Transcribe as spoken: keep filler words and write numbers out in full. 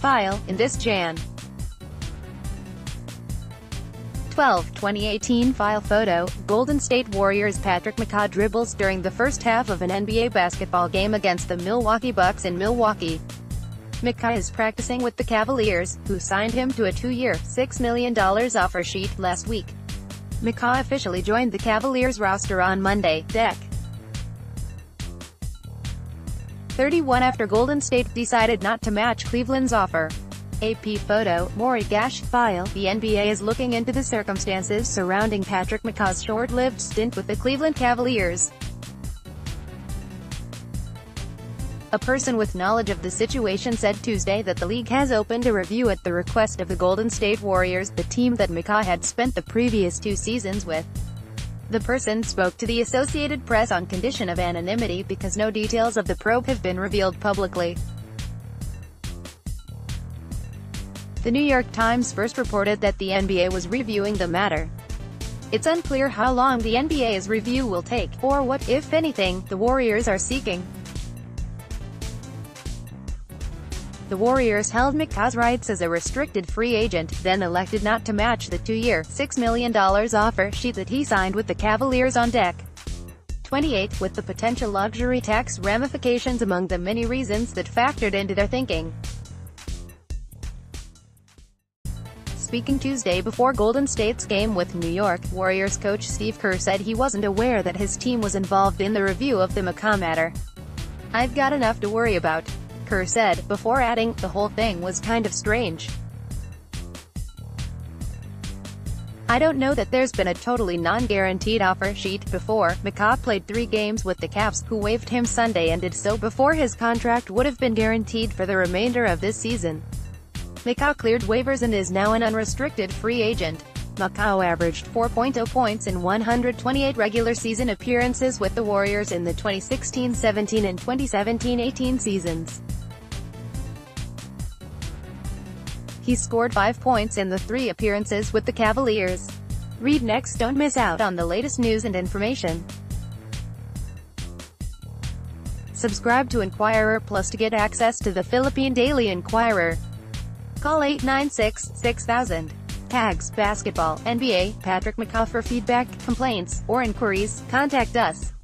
file in this January twelfth, twenty eighteen file photo, Golden State Warriors Patrick McCaw dribbles during the first half of an N B A basketball game against the Milwaukee Bucks in Milwaukee. McCaw is practicing with the Cavaliers, who signed him to a two-year, six million dollars offer sheet last week. McCaw officially joined the Cavaliers roster on Monday, December thirty-first after Golden State decided not to match Cleveland's offer. A P photo, Maury Gash, file, the N B A is looking into the circumstances surrounding Patrick McCaw's short-lived stint with the Cleveland Cavaliers. A person with knowledge of the situation said Tuesday that the league has opened a review at the request of the Golden State Warriors, the team that McCaw had spent the previous two seasons with. The person spoke to the Associated Press on condition of anonymity because no details of the probe have been revealed publicly. The New York Times first reported that the N B A was reviewing the matter. It's unclear how long the N B A's review will take, or what, if anything, the Warriors are seeking. The Warriors held McCaw's rights as a restricted free agent, then elected not to match the two-year, six million dollars offer sheet that he signed with the Cavaliers on December twenty-eighth, with the potential luxury tax ramifications among the many reasons that factored into their thinking. Speaking Tuesday before Golden State's game with New York, Warriors coach Steve Kerr said he wasn't aware that his team was involved in the review of the McCaw matter. "I've got enough to worry about," Kerr said, before adding, "The whole thing was kind of strange. I don't know that there's been a totally non-guaranteed offer sheet before." McCaw played three games with the Cavs, who waived him Sunday, and did so before his contract would have been guaranteed for the remainder of this season. McCaw cleared waivers and is now an unrestricted free agent. McCaw averaged four point oh points in one hundred twenty-eight regular season appearances with the Warriors in the twenty sixteen seventeen and twenty seventeen eighteen seasons. He scored five points in the three appearances with the Cavaliers. Read next. Don't miss out on the latest news and information. Subscribe to Inquirer Plus to get access to the Philippine Daily Inquirer. Call eight nine six, six thousand. Tags, basketball, N B A, Patrick McCaw for feedback, complaints, or inquiries. Contact us.